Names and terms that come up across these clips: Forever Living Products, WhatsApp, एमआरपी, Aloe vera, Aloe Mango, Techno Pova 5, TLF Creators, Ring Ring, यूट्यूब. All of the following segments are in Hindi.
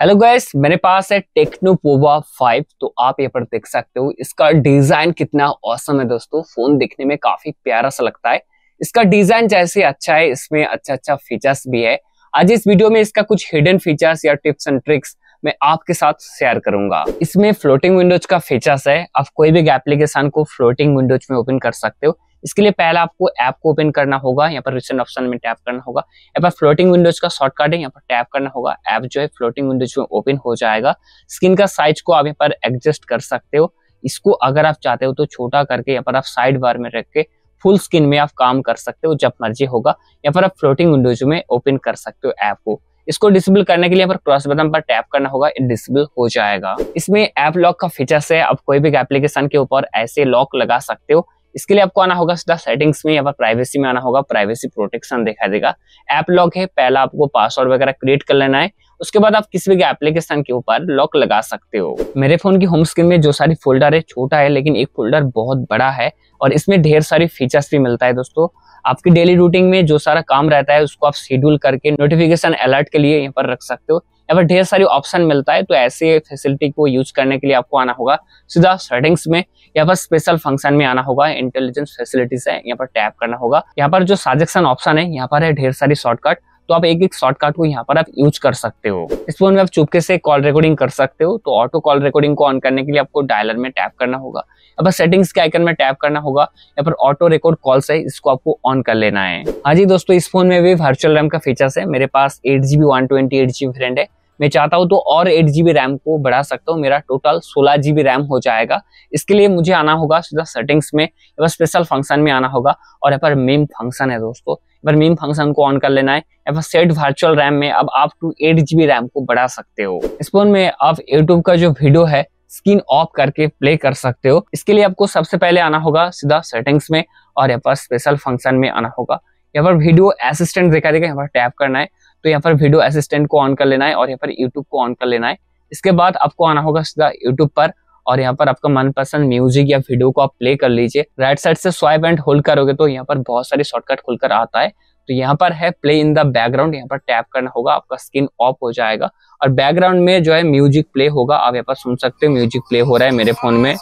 हेलो गाइस, मेरे पास है टेक्नो पोवा 5। तो आप यहाँ पर देख सकते हो इसका डिजाइन कितना औसम है दोस्तों। फोन दिखने में काफी प्यारा सा लगता है। इसका डिजाइन जैसे अच्छा है, इसमें अच्छा अच्छा फीचर्स भी है। आज इस वीडियो में इसका कुछ हिडन फीचर्स या टिप्स एंड ट्रिक्स मैं आपके साथ शेयर करूंगा। इसमें फ्लोटिंग विंडोज का फीचर्स है। आप कोई भी एप्लीकेशन को फ्लोटिंग विंडोज में ओपन कर सकते हो। इसके लिए पहले आपको ऐप को ओपन करना होगा, यहाँ पर रिसेंट ऑप्शन में टैप करना होगा। यहाँ पर फ्लोटिंग विंडोज का शॉर्टकट है, यहाँ पर टैप करना होगा। ऐप जो है फ्लोटिंग विंडोज में ओपन हो जाएगा। स्क्रीन का साइज को आप यहाँ पर एडजस्ट कर सकते हो। इसको अगर आप चाहते हो तो छोटा करके यहाँ पर आप साइड बार में रख के फुल स्क्रीन में आप काम कर सकते हो, जब मर्जी होगा। यहाँ पर आप फ्लोटिंग विंडोज में ओपन कर सकते हो ऐप को। इसको डिसेबल करने के लिए यहाँ पर क्रॉस बटन पर टैप करना होगा, डिसेबल हो जाएगा। इसमें ऐप लॉक का फीचर्स है। आप कोई भी एप्लीकेशन के ऊपर ऐसे लॉक लगा सकते हो। इसके लिए आपको आना होगा सीधा सेटिंग्स में, या फिर प्राइवेसी में आना होगा। प्राइवेसी प्रोटेक्शन देखा देगा, ऐप लॉक है। पहला आपको पासवर्ड वगैरह क्रिएट कर लेना है, उसके बाद आप किसी भी एप्लीकेशन के ऊपर लॉक लगा सकते हो। मेरे फोन की होम स्क्रीन में जो सारी फोल्डर है छोटा है, लेकिन एक फोल्डर बहुत बड़ा है और इसमें ढेर सारी फीचर्स भी मिलता है दोस्तों। आपकी डेली रूटीन में जो सारा काम रहता है उसको आप शेड्यूल करके नोटिफिकेशन अलर्ट के लिए यहाँ पर रख सकते हो। यहाँ पर ढेर सारी ऑप्शन मिलता है। तो ऐसे फैसिलिटी को यूज करने के लिए आपको आना होगा सीधा सेटिंग्स में, यहाँ पर स्पेशल फंक्शन में आना होगा, इंटेलिजेंस फैसिलिटीज है, यहाँ पर टैप करना होगा। यहाँ पर जो सजेशन ऑप्शन है, यहाँ पर है ढेर सारी शॉर्टकट। तो आप एक एक शॉर्टकट को यहाँ पर आप यूज कर सकते हो। इस फोन में आप चुपके से कॉल रिकॉर्डिंग कर सकते हो। तो ऑटो कॉल रिकॉर्डिंग को ऑन करने के लिए आपको डायलर में टैप करना होगा, यहाँ पर सेटिंग्स के आइकन में टैप करना होगा। यहाँ पर ऑटो रिकॉर्ड कॉल्स है, इसको आपको ऑन कर लेना है। हाँ जी दोस्तों, इस फोन में भी वर्चुअल रैम का फीचर्स है। मेरे पास 8GB 128GB वेरिएंट है। मैं चाहता हूँ तो और 8GB रैम को बढ़ा सकता हूँ, मेरा टोटल 16GB रैम हो जाएगा। इसके लिए मुझे आना होगा सीधा सेटिंग्स में, यहाँ पर स्पेशल फंक्शन में आना होगा और यहाँ पर मीम फंक्शन है दोस्तों, यहाँ पर मीम फंक्शन को ऑन कर लेना है। यहाँ पर सेट वर्चुअल रैम में अब आप 8GB रैम को बढ़ा सकते हो। इस फोन में आप यूट्यूब का जो वीडियो है स्क्रीन ऑफ करके प्ले कर सकते हो। इसके लिए आपको सबसे पहले आना होगा सीधा सेटिंग्स में और यहाँ पर स्पेशल फंक्शन में आना होगा। यहाँ पर वीडियो असिस्टेंट देखा देगा, यहाँ पर टैप करना है। तो यहाँ पर वीडियो असिस्टेंट को ऑन कर लेना है और यहाँ पर यूट्यूब को ऑन कर लेना है। इसके बाद आपको आना होगा सीधा यूट्यूब पर और यहाँ पर आपका मनपसंद म्यूजिक या वीडियो को आप प्ले कर लीजिए। राइट साइड से स्वाइप एंड होल्ड करोगे तो यहाँ पर बहुत सारे शॉर्टकट खुलकर आता है। तो यहाँ पर है प्ले इन द बैकग्राउंड, यहाँ पर टैप करना होगा, आपका स्क्रीन ऑफ हो जाएगा और बैकग्राउंड में जो है म्यूजिक प्ले होगा। आप यहाँ पर सुन सकते हो म्यूजिक प्ले हो रहा है मेरे फोन में।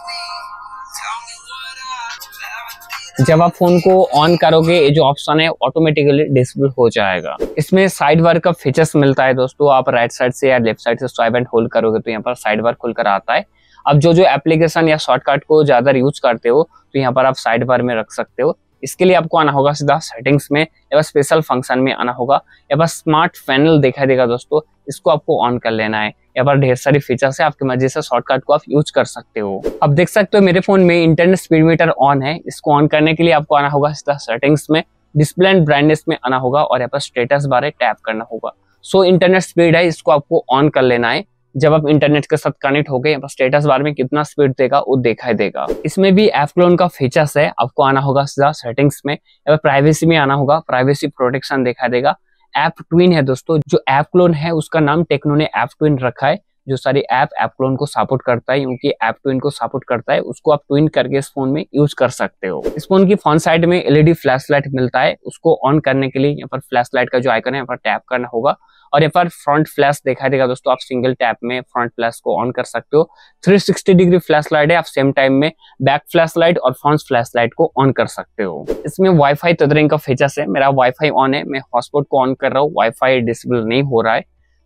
जब आप फोन को ऑन करोगे ये जो ऑप्शन है ऑटोमेटिकली डिसेबल हो जाएगा। इसमें साइड बार का फीचर्स मिलता है दोस्तों। आप राइट साइड से या लेफ्ट साइड से स्वाइप एंड होल्ड करोगे तो यहाँ पर साइड बार खुलकर आता है। आप जो जो एप्लीकेशन या शॉर्टकट को ज्यादा यूज करते हो तो यहाँ पर आप साइड बार में रख सकते हो। इसके लिए आपको आना होगा सीधा सेटिंग्स में, या बस स्पेशल फंक्शन में आना होगा। या बस स्मार्ट पैनल दिखाई देगा दोस्तों, इसको आपको ऑन कर लेना है। यहाँ पर ढेर सारी फीचर्स है, आपकी मर्जी से शॉर्टकट को आप यूज कर सकते हो। आप देख सकते हो मेरे फोन में इंटरनेट स्पीड मीटर ऑन है। इसको ऑन करने के लिए आपको आना होगा सीधा सेटिंग्स में, डिस्प्ले एंड ब्राइटनेस में आना होगा और यहाँ पर स्टेटस बार है, टैप करना होगा। सो इंटरनेट स्पीड है, इसको आपको ऑन कर लेना है। जब आप इंटरनेट के साथ कनेक्ट हो गए यहाँ पर स्टेटस बार में कितना स्पीड देगा वो दिखाई देगा। इसमें भी ऐप क्लोन का फीचर्स है। आपको आना होगा सीधा सेटिंग्स में, यहाँ पर प्राइवेसी में आना होगा, प्राइवेसी प्रोटेक्शन दिखाई देगा। ऐप ट्विन है दोस्तों, जो ऐप क्लोन है उसका नाम टेक्नो ने ऐप ट्विन रखा है। जो सारी ऐप क्लोन को सपोर्ट करता है, क्योंकि ऐप ट्विन को सपोर्ट करता है, उसको आप ट्विन करके इस फोन में यूज कर सकते हो। इस फोन की फ्रंट साइड में एलईडी फ्लैश लाइट मिलता है। उसको ऑन करने के लिए यहाँ पर फ्लैश लाइट का जो आइकन है यहाँ पर टैप करना होगा और यहाँ पर फ्रंट फ्लैश दिखाई देगा दोस्तों। आप सिंगल टैप में फ्रंट फ्लैश को ऑन कर सकते हो। 360 डिग्री फ्लैश लाइट है, आप सेम टाइम में बैक फ्लैश लाइट और फ्रंट फ्लैश लाइट को ऑन कर सकते हो। इसमें वाईफाई तदरिंग का फीचर्स है। मेरा वाईफाई ऑन है, मैं हॉटस्पॉट को ऑन कर रहा हूँ, वाईफाई डिसेबल नहीं हो रहा है।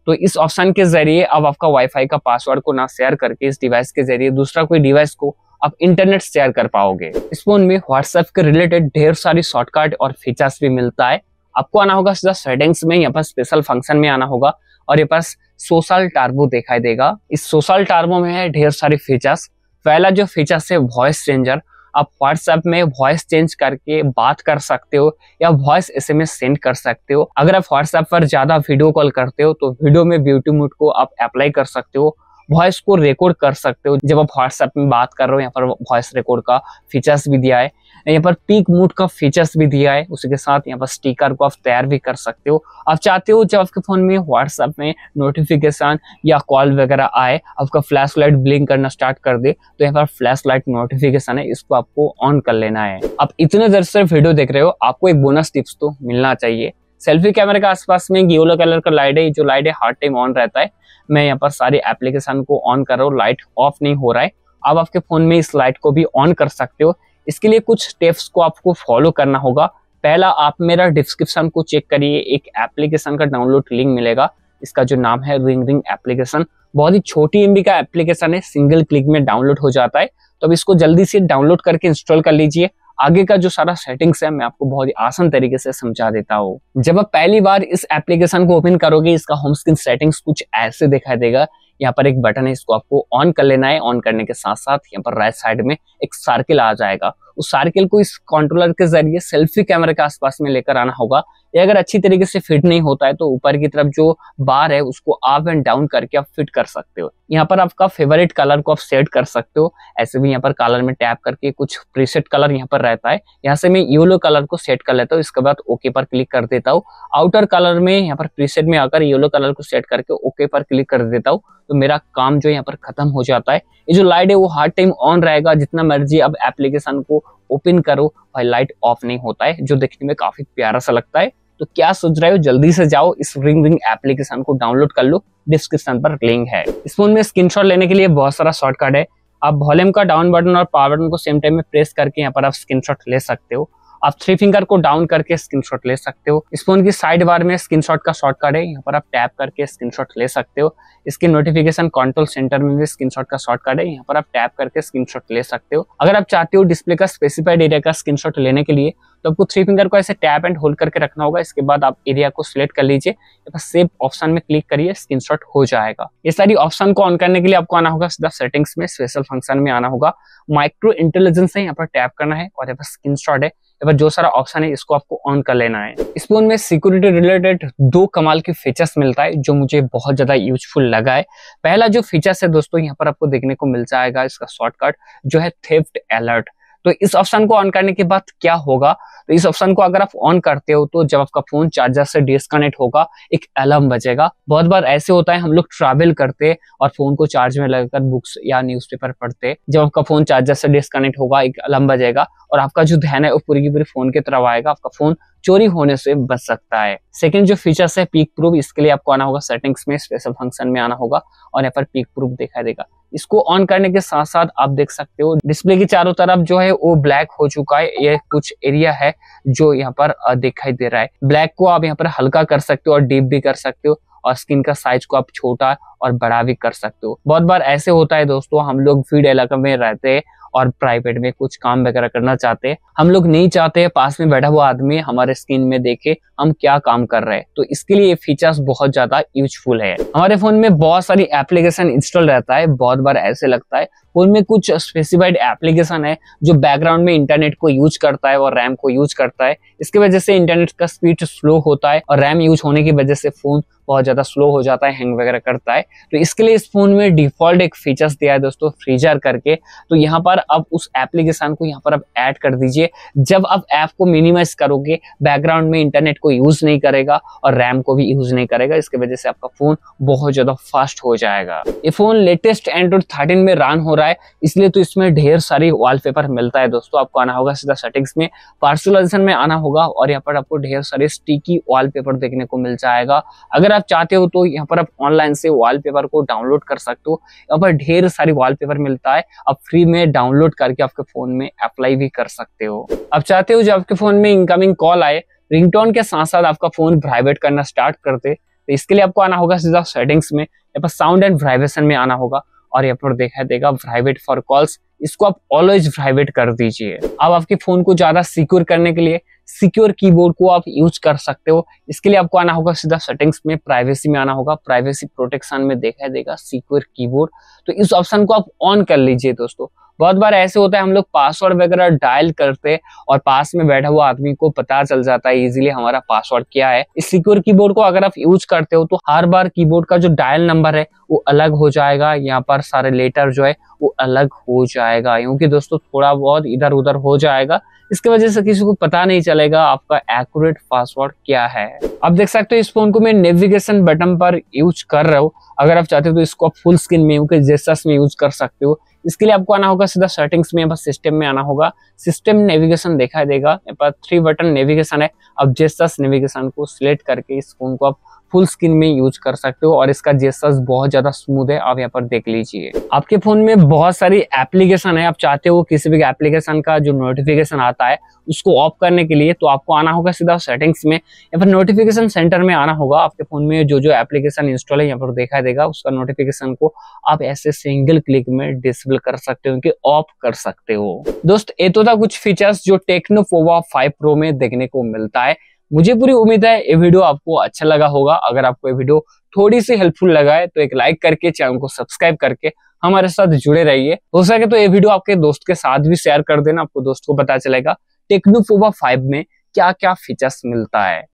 तो इस ऑप्शन के जरिए अब आपका वाईफाई का पासवर्ड को ना शेयर करके इस डिवाइस के जरिए दूसरा कोई डिवाइस को आप इंटरनेट शेयर कर पाओगे। इस फोन में व्हाट्सएप के रिलेटेड ढेर सारी शॉर्टकट और फीचर्स भी मिलता है। आपको आना होगा सीधा सेटिंग्स में, यहाँ पर स्पेशल फंक्शन में आना होगा और ये पास सोशल टार्बो दिखाई देगा। इस सोशल टार्बो में है ढेर सारे फीचर्स। पहला जो फीचर्स है वॉइस चेंजर, आप व्हाट्सएप में वॉइस चेंज करके बात कर सकते हो या वॉइस एसएमएस सेंड कर सकते हो। अगर आप व्हाट्सएप पर ज्यादा वीडियो कॉल करते हो तो वीडियो में ब्यूटी मोड को आप अप्लाई कर सकते हो, वॉइस को रिकॉर्ड कर सकते हो। जब आप व्हाट्सएप में बात कर रहे हो यहाँ पर वॉइस रिकॉर्ड का फीचर्स भी दिया है, यहाँ पर पीक मोड का फीचर्स भी दिया है। उसके साथ यहाँ पर स्टिकर को आप तैयार भी कर सकते हो। आप चाहते हो जब आपके फोन में व्हाट्सएप में नोटिफिकेशन या कॉल वगैरह आए, आपका फ्लैश लाइट ब्लिंक करना स्टार्ट कर दे, तो यहाँ पर फ्लैश लाइट नोटिफिकेशन है, इसको आपको ऑन कर लेना है। आप इतने देर से वीडियो देख रहे हो, आपको एक बोनस टिप्स तो मिलना चाहिए। सेल्फी कैमरे के आसपास में एक येलो कलर का लाइट है, जो लाइट है हर टाइम ऑन रहता है। मैं यहाँ पर सारे एप्लीकेशन को ऑन कर रहा हूँ, लाइट ऑफ नहीं हो रहा है। आप आपके फोन में इस लाइट को भी ऑन कर सकते हो। इसके लिए कुछ स्टेप्स को आपको फॉलो करना होगा। पहला, आप मेरा डिस्क्रिप्शन को चेक करिए, एक एप्लीकेशन का डाउनलोड लिंक मिलेगा, इसका जो नाम है रिंग रिंग एप्लीकेशन। बहुत ही छोटी एमबी का एप्लीकेशन है, सिंगल क्लिक में डाउनलोड हो जाता है। तो अब इसको जल्दी से डाउनलोड करके इंस्टॉल कर लीजिए। आगे का जो सारा सेटिंग्स है मैं आपको बहुत ही आसान तरीके से समझा देता हूँ। जब आप पहली बार इस एप्लीकेशन को ओपन करोगे, इसका होम स्क्रीन सेटिंग्स कुछ ऐसे दिखाई देगा। यहाँ पर एक बटन है, इसको आपको ऑन कर लेना है। ऑन करने के साथ साथ यहाँ पर राइट साइड में एक सर्किल आ जाएगा, उस सर्किल को इस कंट्रोलर के जरिए सेल्फी कैमरा के आसपास में लेकर आना होगा। ये अगर अच्छी तरीके से फिट नहीं होता है तो ऊपर की तरफ जो बार है उसको अप एंड डाउन करके आप फिट कर सकते हो। यहाँ पर आपका फेवरेट कलर को आप सेट कर सकते हो। ऐसे भी यहाँ पर कलर में टैप करके कुछ प्रीसेट कलर यहाँ पर रहता है, यहाँ से मैं येलो कलर को सेट कर लेता हूँ। इसके बाद ओके पर क्लिक कर देता हूँ। आउटर कलर में यहाँ पर प्रीसेट में आकर येलो कलर को सेट करके ओके पर क्लिक कर देता हूँ। तो मेरा काम जो यहाँ पर खत्म हो जाता है। ये जो लाइट है वो हर टाइम ऑन रहेगा, जितना मर्जी अब एप्लीकेशन को ओपन करो भाई लाइट ऑफ नहीं होता है, जो देखने में काफी प्यारा सा लगता है। तो क्या सोच रहे हो, जल्दी से जाओ इस रिंग रिंग एप्लीकेशन को डाउनलोड कर लो, डिस्क्रिप्शन पर लिंक है। इस फोन में स्क्रीनशॉट लेने के लिए बहुत सारा शॉर्टकट है। आप वॉल्यूम का डाउन बटन और पावर बटन को सेम टाइम में प्रेस करके यहाँ पर आप स्क्रीनशॉट ले सकते हो। आप थ्री फिंगर को डाउन करके स्क्रीनशॉट ले सकते हो। इस फोन की साइड बार में स्क्रीनशॉट का शॉर्टकट है, यहाँ पर आप टैप करके स्क्रीनशॉट ले सकते हो। इसके नोटिफिकेशन कंट्रोल सेंटर में भी स्क्रीनशॉट का शॉर्टकट है, यहाँ पर आप टैप करके स्क्रीनशॉट ले सकते हो। अगर आप चाहते हो डिस्प्ले का स्पेसिफाइड एरिया का स्क्रीनशॉट लेने के लिए तो आपको थ्री फिंगर को ऐसे टैप एंड होल्ड करके रखना होगा। इसके बाद आप एरिया को सिलेक्ट कर लीजिए, सेव ऑप्शन में क्लिक करिए, स्क्रीनशॉट हो जाएगा। ये सारी ऑप्शन को ऑन करने के लिए आपको आना होगा सीधा सेटिंग्स में, स्पेशल फंक्शन में आना होगा, माइक्रो इंटेलिजेंस है, यहाँ पर टैप करना है और यहाँ पर स्क्रीनशॉट है, यहाँ पर जो सारा ऑप्शन है इसको आपको ऑन कर लेना है। इस फोन में सिक्योरिटी रिलेटेड दो कमाल के फीचर्स मिलता है जो मुझे बहुत ज्यादा यूजफुल लगा है। पहला जो फीचर्स है दोस्तों यहाँ पर आपको देखने को मिल जाएगा, इसका शॉर्टकट जो है थेफ्ट अलर्ट। तो इस ऑप्शन को ऑन करने के बाद क्या होगा, तो इस ऑप्शन को अगर आप ऑन करते हो तो जब आपका फोन चार्जर से डिस्कनेक्ट होगा एक अलार्म बजेगा। बहुत बार ऐसे होता है हम लोग ट्रैवल करते और फोन को चार्ज में लगाकर बुक्स या न्यूज़पेपर पढ़ते, जब आपका फोन चार्जर से डिस्कनेक्ट होगा एक अलार्म बजेगा और आपका जो ध्यान है वो पूरी की पूरी फोन की तरफ आएगा, आपका फोन चोरी होने से बच सकता है। सेकंड जो फीचर्स है पीक प्रूफ, इसके लिए आपको आना होगा सेटिंग्स में, स्पेशल फंक्शन में आना होगा और यहाँ पर पीक प्रूफ दिखाई देगा। इसको ऑन करने के साथ साथ आप देख सकते हो डिस्प्ले के चारों तरफ जो है वो ब्लैक हो चुका है। ये कुछ एरिया है जो यहाँ पर दिखाई दे रहा है। ब्लैक को आप यहाँ पर हल्का कर सकते हो और डीप भी कर सकते हो और स्क्रीन का साइज को आप छोटा और बड़ा भी कर सकते हो। बहुत बार ऐसे होता है दोस्तों हम लोग फील्ड इलाके में रहते हैं और प्राइवेट में कुछ काम वगैरह करना चाहते हैं, हम लोग नहीं चाहते पास में बैठा हुआ आदमी हमारे स्क्रीन में देखे हम क्या काम कर रहे हैं, तो इसके लिए ये फीचर्स बहुत ज्यादा यूजफुल है। हमारे फोन में बहुत सारी एप्लीकेशन इंस्टॉल रहता है, बहुत बार ऐसे लगता है फोन में कुछ स्पेसिफाइड एप्लीकेशन है जो बैकग्राउंड में इंटरनेट को यूज करता है और रैम को यूज करता है, इसकी वजह से इंटरनेट का स्पीड स्लो होता है और रैम यूज होने की वजह से फोन बहुत ज्यादा स्लो हो जाता है, हैंग वगैरह करता है। तो इसके लिए इस फोन में डिफॉल्ट एक फीचर्स दिया है दोस्तों फ्रीजर करके, तो यहाँ पर आप उस एप्लीकेशन को यहाँ पर आप ऐड कर दीजिए। जब आप ऐप को मिनिमाइज करोगे बैकग्राउंड में इंटरनेट को यूज नहीं करेगा और रैम को भी यूज नहीं करेगा, इसकी वजह से आपका फोन बहुत ज्यादा फास्ट हो जाएगा। ये फोन लेटेस्ट एंड्रॉइड 13 में रन हो रहा है, इसलिए तो इसमें ढेर सारी वॉलपेपर मिलता है दोस्तों। आपको आना होगा सीधा सेटिंग्स में, पर्सनलाइजेशन में आना होगा और यहाँ पर आपको ढेर सारे स्टिकी वॉलपेपर देखने को मिल जाएगा। अगर आप चाहते हो तो यहाँ पर आप ऑनलाइन से वॉलपेपर को डाउनलोड कर सकते हो, यहाँ पर ढेर सारी वॉलपेपर मिलता है, आप फ्री में डाउनलोड करके आपके फोन में अप्लाई भी कर सकते हो। आप चाहते हो जब आपके फोन में इनकमिंग कॉल आए रिंगटोन के साथ साथ आपका फोन वाइब्रेट करना स्टार्ट करते, तो इसके लिए आपको आना होगा सीधा सेटिंग्स में, यहाँ पर साउंड एंड वाइब्रेशन में आना होगा और यहाँ पर देखा देगा वाइब्रेट फॉर कॉल्स, इसको आप ऑलवेज वाइब्रेट कर दीजिए। अब आपके फोन को ज्यादा सिक्योर करने के लिए सिक्योर कीबोर्ड को आप यूज कर सकते हो, इसके लिए आपको आना होगा सीधा सेटिंग्स में, प्राइवेसी में आना होगा, प्राइवेसी प्रोटेक्शन में देखा देगा सिक्योर कीबोर्ड, तो इस ऑप्शन को आप ऑन कर लीजिए दोस्तों। बहुत बार ऐसे होता है हम लोग पासवर्ड वगैरह डायल करते और पास में बैठा हुआ आदमी को पता चल जाता है इजीली हमारा पासवर्ड क्या है। इस सिक्योर कीबोर्ड को अगर आप यूज करते हो तो हर बार कीबोर्ड का जो डायल नंबर है वो अलग हो जाएगा, यहाँ पर सारे लेटर जो है वो अलग हो जाएगा, क्योंकि दोस्तों थोड़ा बहुत इधर उधर हो जाएगा, इसकी वजह से किसी को पता नहीं चलेगा आपका एक्यूरेट पासवर्ड क्या है। आप देख सकते हो इस फोन को मैं नेविगेशन बटन पर यूज कर रहा हूँ, अगर आप चाहते हो तो इसको आप फुल स्क्रीन में क्योंकि जेस्टर्स में यूज कर सकते हो। इसके लिए आपको आना होगा सीधा सेटिंग्स में, बस सिस्टम में आना होगा, सिस्टम नेविगेशन दिखाई देगा, यहाँ पर 3 बटन नेविगेशन है, अब जेस्टर्स नेविगेशन को सिलेक्ट करके इस फोन को आप फुल स्क्रीन में यूज कर सकते हो और इसका जेस्चर्स बहुत ज्यादा स्मूथ है। आप यहाँ पर देख लीजिए। आपके फोन में बहुत सारी एप्लीकेशन है, आप चाहते हो किसी भी एप्लीकेशन का जो नोटिफिकेशन आता है उसको ऑफ करने के लिए, तो आपको आना होगा सीधा सेटिंग्स में या फिर नोटिफिकेशन सेंटर में आना होगा। आपके फोन में जो जो एप्लीकेशन इंस्टॉल है यहाँ पर देखा देगा, उसका नोटिफिकेशन को आप ऐसे सिंगल क्लिक में डिसेबल कर सकते हो, ऑफ कर सकते हो। दोस्त ये तो था कुछ फीचर्स जो टेक्नो पोवा 5 प्रो में देखने को मिलता है। मुझे पूरी उम्मीद है ये वीडियो आपको अच्छा लगा होगा। अगर आपको ये वीडियो थोड़ी सी हेल्पफुल लगा है तो एक लाइक करके चैनल को सब्सक्राइब करके हमारे साथ जुड़े रहिए। हो सके तो ये वीडियो आपके दोस्त के साथ भी शेयर कर देना, आपको दोस्त को पता चलेगा टेक्नो पोवा 5 में क्या क्या फीचर्स मिलता है।